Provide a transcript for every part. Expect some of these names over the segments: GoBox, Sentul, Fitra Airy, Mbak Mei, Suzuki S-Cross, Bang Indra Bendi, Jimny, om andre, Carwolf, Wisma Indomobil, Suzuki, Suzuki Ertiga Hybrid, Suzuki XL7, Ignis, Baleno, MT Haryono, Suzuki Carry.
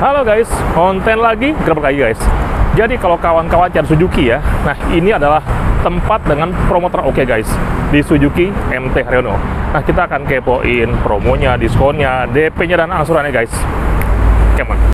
Halo guys, konten lagi, gerbek lagi guys. Jadi kalau kawan-kawan cari Suzuki ya, nah ini adalah tempat dengan promotor oke guys, di Suzuki MT Haryono. Nah kita akan kepoin promonya, diskonnya, DP-nya, dan angsurannya guys. Kemen.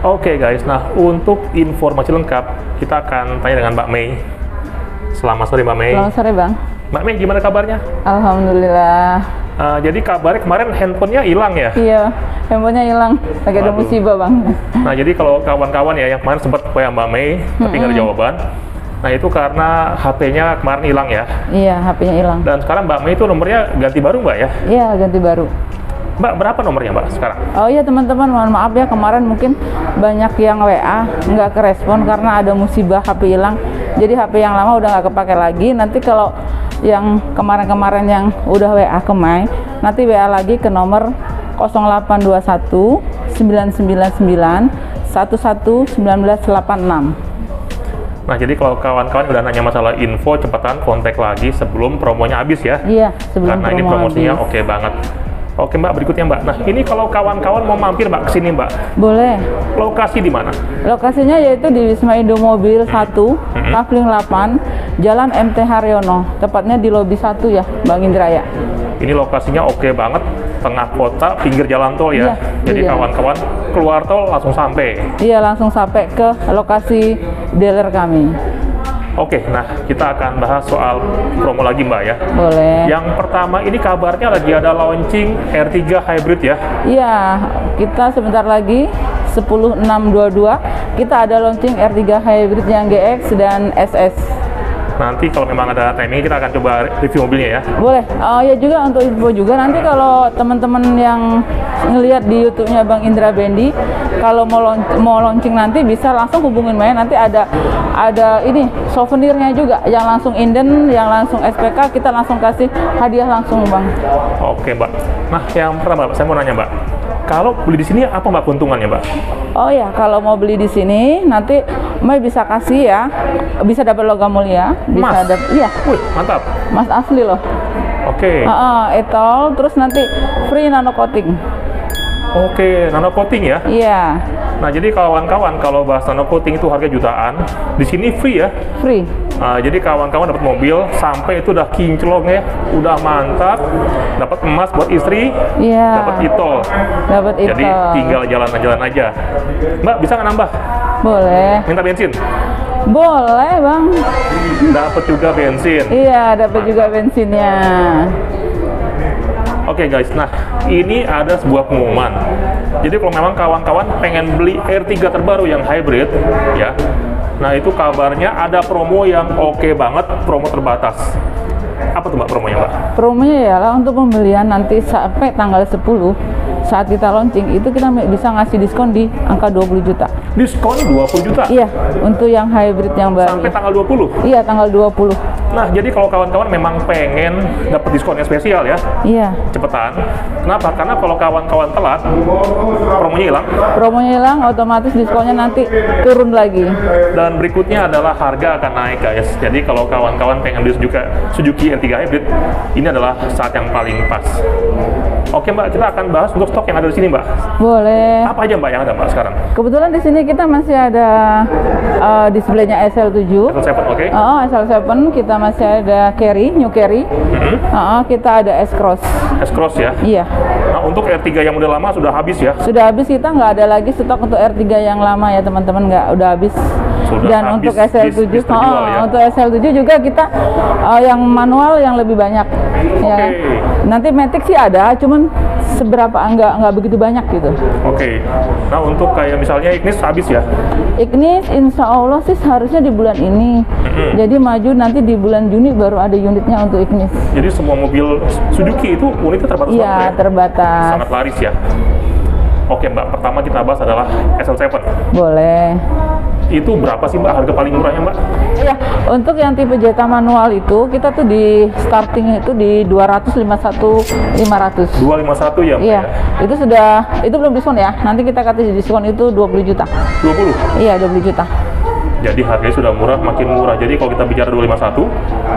Oke guys, nah untuk informasi lengkap, kita akan tanya dengan Mbak Mei. Selamat sore Mbak Mei. Selamat sore Bang. Mbak Mei, gimana kabarnya? Alhamdulillah. Jadi kabarnya kemarin handphonenya hilang ya? Iya, handphonenya hilang. Lagi ada musibah Bang. Nah jadi kalau kawan-kawan ya, yang kemarin sempat ke Mbak Mei, tapi nggak ada jawaban. Nah itu karena HP-nya kemarin hilang ya? Iya, HP-nya hilang. Dan sekarang Mbak Mei itu nomornya ganti baru Mbak ya? Iya, ganti baru. Mbak, berapa nomornya Mbak sekarang? Oh iya teman-teman, mohon maaf ya, kemarin mungkin banyak yang WA nggak kerespon karena ada musibah HP hilang. Jadi HP yang lama udah nggak kepake lagi. Nanti kalau yang kemarin-kemarin yang udah WA ke Mai, nanti WA lagi ke nomor 0821 999 11 1986. Nah, jadi kalau kawan-kawan udah nanya masalah info, cepetan kontak lagi sebelum promonya habis ya. Iya, sebelum karena promo ini promosinya oke banget. Oke Mbak, berikutnya Mbak. Nah ini kalau kawan-kawan mau mampir Mbak kesini Mbak. Boleh. Lokasi di mana? Lokasinya yaitu di Wisma Indomobil 1, Kafling 8, Jalan MT Haryono. Tepatnya di lobi 1 ya, Bang Indra ya. Ini lokasinya oke banget, tengah kota, pinggir jalan tol ya. Iya, jadi kawan-kawan keluar tol langsung sampai. Iya, langsung sampai ke lokasi dealer kami. Oke, nah kita akan bahas soal promo lagi Mbak ya. Boleh. Yang pertama ini kabarnya lagi ada launching Ertiga Hybrid ya? Iya, kita sebentar lagi 10/6/22 kita ada launching Ertiga Hybrid yang GX dan SS. Nanti kalau memang ada timing kita akan coba review mobilnya ya. Boleh. Oh ya, juga untuk info juga nanti kalau teman-teman yang ngelihat di YouTube-nya Bang Indra Bendi, kalau mau launching nanti bisa langsung hubungin Maya, nanti ada ini souvenirnya juga, yang langsung inden, yang langsung SPK, kita langsung kasih hadiah langsung Bang. Oke Mbak. Nah yang pertama saya mau nanya Mbak, kalau beli di sini apa Mbak keuntungannya Mbak? Oh ya, kalau mau beli di sini nanti Mei bisa kasih ya, bisa dapat logam mulia, bisa dapat, iya. Wih, mantap. Mas asli loh. Oke. Etol, terus nanti free nano coating. Oke, nano coating ya? Iya. Nah, jadi kawan-kawan kalau bahas nano coating itu harga jutaan, di sini free ya? Free. Jadi kawan-kawan dapat mobil sampai itu udah kinclong ya, udah mantap, dapat emas buat istri, dapat itol. Dapat itol. Jadi tinggal jalan-jalan aja. Mbak, bisa nggak nambah? Boleh. Minta bensin? Boleh Bang. Dapat juga bensin. Iya, dapat juga bensinnya. Oke guys, nah ini ada sebuah pengumuman. Jadi kalau memang kawan-kawan pengen beli R3 terbaru yang hybrid ya, nah itu kabarnya ada promo yang oke banget, promo terbatas. Apa tuh Mbak promonya Mbak? Promonya ya lah, untuk pembelian nanti sampai tanggal 10 saat kita launching itu kita bisa ngasih diskon di angka 20 juta. Diskon 20 juta? Iya, untuk yang hybrid yang baru. Sampai tanggal 20? Iya, tanggal 20. Nah, jadi kalau kawan-kawan memang pengen dapat diskon yang spesial ya? Iya. Cepetan. Kenapa? Karena kalau kawan-kawan telat, promonya hilang. Promonya hilang, otomatis diskonnya nanti turun lagi. Dan berikutnya adalah harga akan naik guys. Jadi kalau kawan-kawan pengen beli Suzuki Ertiga Hybrid, ini adalah saat yang paling pas. Oke Mbak, kita akan bahas untuk stok yang ada di sini Mbak. Boleh. Apa aja Mbak yang ada Mbak sekarang? Kebetulan di sini kita masih ada displaynya XL7. XL7, oke. XL7, kita masih ada Carry, New Carry. Kita ada S-Cross. S-Cross ya? Iya. Nah untuk R3 yang udah lama sudah habis ya? Sudah habis, kita nggak ada lagi stok untuk R3 yang lama ya teman-teman, nggak, udah habis. Dan untuk SL7, untuk SL7 juga kita yang manual yang lebih banyak. Ya. Nanti Matic sih ada, cuman seberapa, nggak begitu banyak gitu. Oke. Nah untuk kayak misalnya Ignis habis ya? Ignis insya Allah sih seharusnya di bulan ini. Jadi maju nanti di bulan Juni baru ada unitnya untuk Ignis. Jadi semua mobil Suzuki itu unitnya terbatas ya? Iya, terbatas. Sangat laris ya? Oke Mbak, pertama kita bahas adalah XL7. Boleh. Itu berapa sih Mbak harga paling murahnya Mbak? Iya, untuk yang tipe jeta manual itu kita tuh di starting itu di 251.500. 251 ya Mbak? Iya, ya? Itu sudah, itu belum diskon ya. Nanti kita kasih diskon itu 20 juta. 20? Iya, 20 juta. Jadi harganya sudah murah, makin murah. Jadi kalau kita bicara 251,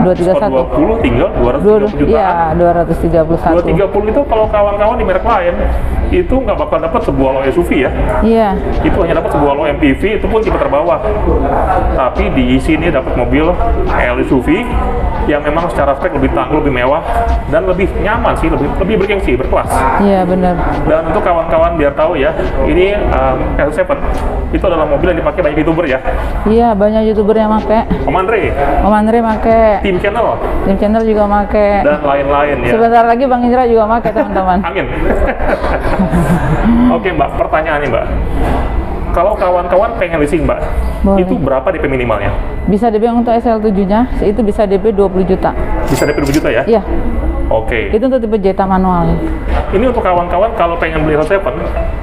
231, tinggal 230 jutaan. Iya, 231. 230 itu kalau kawan-kawan di merek lain, itu nggak bakal dapat sebuah loe SUV ya? Iya. Itu hanya dapat sebuah loe MPV, itu pun tipe terbawah. Tapi di sini dapat mobil SUV yang memang secara spek lebih tangguh, lebih mewah, dan lebih nyaman sih, lebih bergengsi, berkelas. Iya, benar. Dan untuk kawan-kawan biar tahu ya, ini XL7 itu adalah mobil yang dipakai banyak YouTuber ya? Iya, banyak YouTuber yang pakai. Om Andre? Om Andre pakai. Tim Channel? Tim Channel juga pakai. Dan lain-lain ya? Sebentar lagi Bang Indra juga pakai, teman-teman. Amin. Oke Mbak, pertanyaannya Mbak, kalau kawan-kawan pengen leasing Mbak, boleh. Itu berapa DP minimalnya? Bisa DP untuk SL7-nya, itu bisa DP 20 juta. Bisa DP 20 juta ya? Iya. Oke. Itu untuk tipe jeta manual. Ini untuk kawan-kawan kalau pengen beli XL7,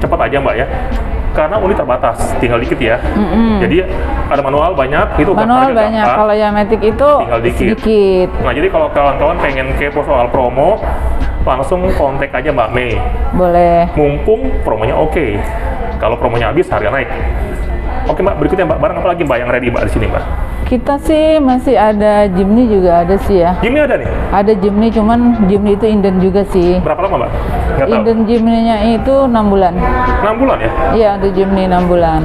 cepat aja Mbak ya. Karena unit terbatas, tinggal dikit ya. Jadi ada manual banyak, itu manual banyak. Kalau yang matic itu tinggal dikit. Nah jadi kalau kawan-kawan pengen kepo soal promo, langsung kontak aja Mbak Mei. Boleh. Mumpung promonya oke. Kalau promonya habis harga naik. Oke Mbak, berikutnya Mbak, barang apa lagi Mbak yang ready Mbak di sini Mbak? Kita sih masih ada Jimny juga ada sih ya. Jimny ada nih? Ada Jimny, cuman Jimny itu inden juga sih. Berapa lama Mbak? Inden Jimny-nya itu 6 bulan. 6 bulan ya? Iya, untuk Jimny 6 bulan.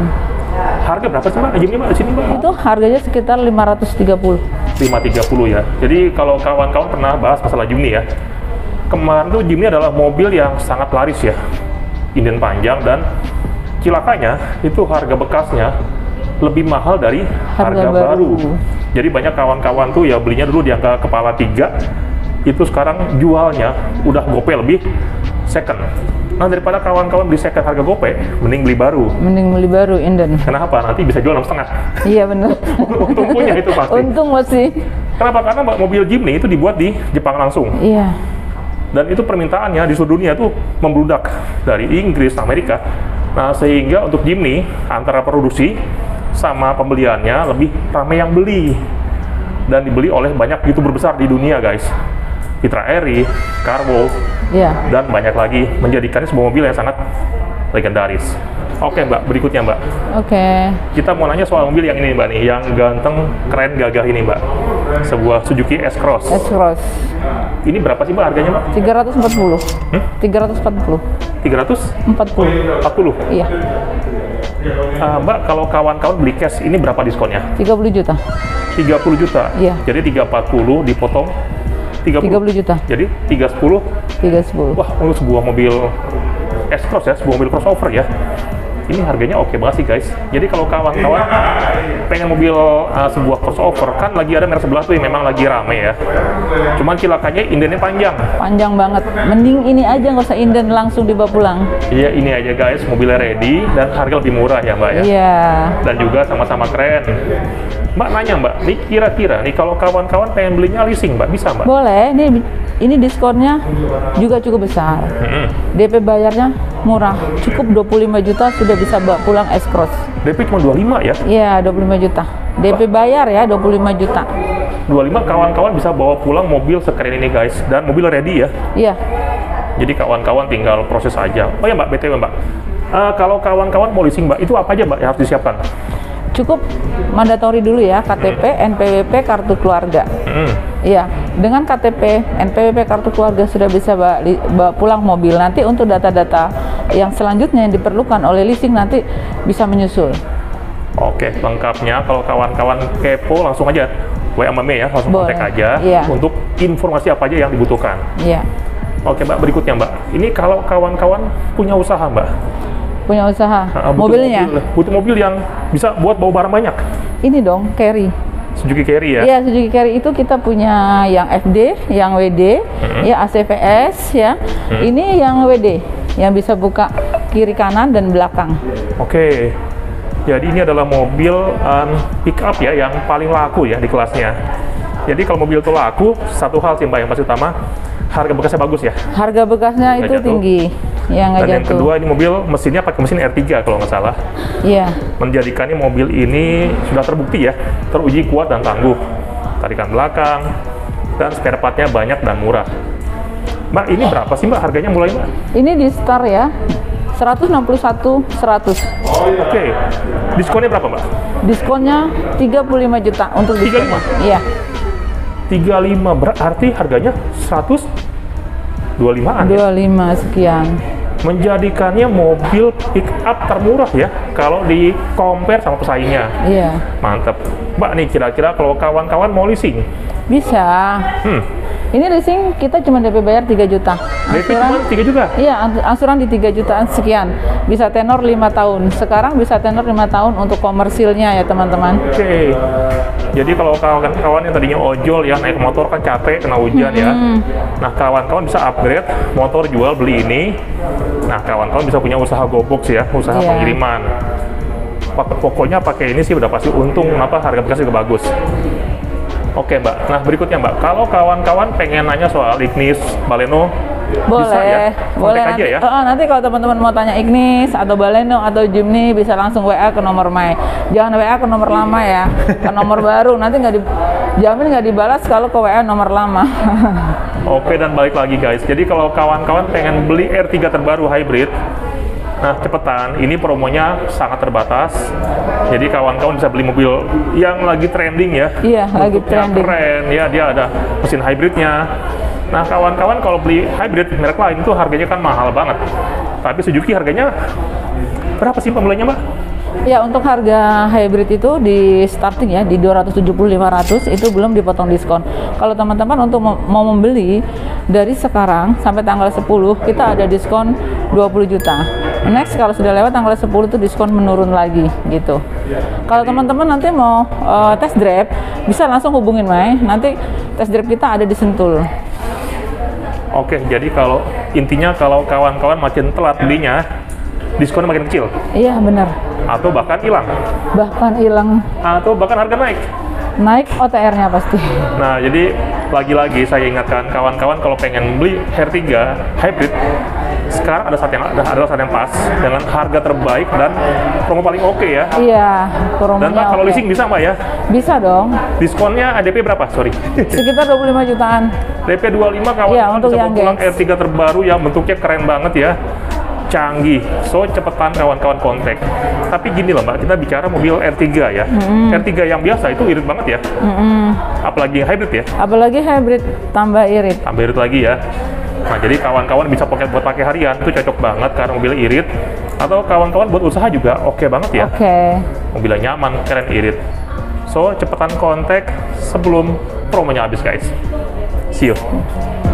Harga berapa sih Mbak? Jimny Mbak di sini Mbak? Itu harganya sekitar 530. 530 ya. Jadi kalau kawan-kawan pernah bahas masalah Jimny ya. Kemarin tuh Jimny adalah mobil yang sangat laris ya. Inden panjang dan cilakanya itu harga bekasnya lebih mahal dari harga baru. Jadi banyak kawan-kawan tuh ya belinya dulu di angka kepala 3, itu sekarang jualnya udah gope lebih second. Nah daripada kawan-kawan beli second harga gope, mending beli baru. Mending beli baru, inden. Kenapa? Nanti bisa jual 6,5. Iya bener. Untung punya itu pasti. Untung masih. Kenapa? Karena mobil Jimny itu dibuat di Jepang langsung. Iya. Dan itu permintaannya di seluruh dunia tuh membludak dari Inggris, Amerika. Nah sehingga untuk Jimny antara produksi sama pembeliannya lebih ramai yang beli dan dibeli oleh banyak YouTuber besar di dunia guys, Fitra Airy, Carwolf, dan banyak lagi, menjadikannya sebuah mobil yang sangat legendaris. Oke Mbak, berikutnya Mbak. Oke. Kita mau nanya soal mobil yang ini Mbak nih, yang ganteng, keren, gagah ini Mbak. Sebuah Suzuki S-Cross. S-Cross. Ini berapa sih Mbak harganya Mbak? 340. 340. Iya. Mbak, kalau kawan-kawan beli cash ini berapa diskonnya? 30 juta. 30 juta. Iya. Jadi 340 dipotong 30 juta. Jadi 310. 310. Wah, untuk sebuah mobil S-Cross ya, sebuah mobil crossover ya. Ini harganya oke banget sih guys. Jadi kalau kawan-kawan pengen mobil sebuah crossover, kan lagi ada merek sebelah tuh yang memang lagi rame ya. Cuman cilakanya indennya panjang. Panjang banget. Mending ini aja, nggak usah inden, langsung dibawa pulang. Iya ini aja guys, mobilnya ready dan harga lebih murah ya Mbak ya. Iya. Dan juga sama-sama keren. Mbak nanya Mbak, nih kira-kira nih kalau kawan-kawan pengen belinya leasing Mbak, bisa Mbak? Boleh. Ini diskonnya juga cukup besar. DP bayarnya murah, cukup 25 juta sudah bisa bawa pulang S-Cross. DP cuma 25 ya? Iya, 25 juta. DP bayar ya, 25 juta. 25 kawan-kawan bisa bawa pulang mobil sekeren ini guys, dan mobil ready ya? Iya. Jadi kawan-kawan tinggal proses aja. Oh ya Mbak, BTW Mbak, kalau kawan-kawan mau leasing Mbak, itu apa aja Mbak yang harus disiapkan? Cukup mandatori dulu ya, KTP, NPWP, kartu keluarga. Iya, dengan KTP, NPWP, kartu keluarga sudah bisa bawa pulang mobil. Nanti untuk data-data yang selanjutnya yang diperlukan oleh leasing nanti bisa menyusul. Oke, lengkapnya kalau kawan-kawan kepo langsung aja WA Mbak Mei ya, langsung kontak aja untuk informasi apa aja yang dibutuhkan. Iya. Oke Mbak, berikutnya Mbak, ini kalau kawan-kawan punya usaha Mbak? Punya usaha, mobilnya? Butuh mobil yang bisa buat bawa barang banyak? Ini dong, carry. Suzuki Carry ya? Iya, Suzuki Carry itu kita punya yang FD, yang WD, ya ACVS ya. Ini yang WD, yang bisa buka kiri kanan dan belakang. Oke. Jadi ini adalah mobil pick up ya, yang paling laku ya di kelasnya. Jadi kalau mobil itu laku, satu hal sih Mbak yang pasti utama, harga bekasnya bagus ya? Harga bekasnya itu tinggi. Ya, dan yang kedua, ini mobil mesinnya pakai mesin R3 kalau nggak salah. Iya. Menjadikannya mobil ini sudah terbukti ya, teruji kuat dan tangguh. Tarikan belakang, dan spare partnya banyak dan murah. Mbak, ini berapa sih Mbak harganya mulai Mbak? Ini di start ya, 161.100. Oke, diskonnya berapa Mbak? Diskonnya 35 juta untuk diskon. 35? Iya. 35 berarti harganya 125-an ya? 25 sekian. Menjadikannya mobil pick up termurah ya kalau di compare sama pesaingnya. Iya. Mantap. Mbak nih kira-kira kalau kawan-kawan mau leasing? Bisa. Ini leasing kita cuma DP bayar 3 juta. DP cuma 3 juta? Iya, angsuran di 3 jutaan sekian. Bisa tenor 5 tahun. Sekarang bisa tenor 5 tahun untuk komersilnya ya teman-teman. Oke. Jadi kalau kawan-kawan yang tadinya ojol ya, naik motor kan capek kena hujan ya. Nah, kawan-kawan bisa upgrade motor jual beli ini. Nah, kawan-kawan bisa punya usaha GoBox ya, usaha pengiriman. Pokoknya pakai ini sih udah pasti untung, kenapa harga bekas juga bagus. Oke Mbak, nah berikutnya Mbak, kalau kawan-kawan pengen nanya soal Ignis, Baleno, boleh, bisa ya? Boleh nanti, aja ya? Nanti kalau teman-teman mau tanya Ignis, atau Baleno, atau Jimny, bisa langsung WA ke nomor Mei. Jangan WA ke nomor lama ya, ke nomor baru, nanti nggak dijamin nggak dibalas kalau ke WA nomor lama. Oke, dan balik lagi guys, jadi kalau kawan-kawan pengen beli R3 terbaru hybrid, nah cepetan, ini promonya sangat terbatas. Jadi kawan-kawan bisa beli mobil yang lagi trending ya. Iya, lagi trending. Keren ya, dia ada mesin hybridnya. Nah kawan-kawan kalau beli hybrid merek lain itu harganya kan mahal banget. Tapi Suzuki harganya berapa sih pemulainya Mbak? Ya untuk harga hybrid itu di starting ya di 275.500 itu belum dipotong diskon. Kalau teman-teman untuk mau membeli dari sekarang sampai tanggal 10 kita ada diskon 20 juta. Next kalau sudah lewat tanggal 10 itu diskon menurun lagi gitu. Kalau teman-teman nanti mau test drive bisa langsung hubungin Mai. Nanti test drive kita ada di Sentul. Oke, jadi kalau intinya kalau kawan-kawan makin telat belinya diskonnya makin kecil. Iya benar. Atau bahkan hilang. Bahkan hilang. Atau bahkan harga naik. Naik OTR-nya pasti. Nah, jadi lagi-lagi saya ingatkan kawan-kawan kalau pengen beli Ertiga Hybrid, sekarang ada saat yang pas dengan harga terbaik dan promo paling oke ya. Iya, promonya. Dan Pak, kalau leasing bisa Mbak ya? Bisa dong. Diskonnya DP berapa? Sorry. Sekitar 25 jutaan. DP 25 kawan. Iya, untuk yang pulang Ertiga terbaru yang bentuknya keren banget ya. Canggih, so cepetan kawan-kawan kontak. Tapi gini loh Mbak, kita bicara mobil R3 ya. R3 yang biasa itu irit banget ya. Apalagi hybrid ya. Apalagi hybrid tambah irit. Tambah irit lagi ya. Nah jadi kawan-kawan bisa pocket buat pakai harian itu cocok banget karena mobil irit. Atau kawan-kawan buat usaha juga oke banget ya. Oke. Mobilnya nyaman, keren irit. So cepetan kontak sebelum promonya habis guys. See you.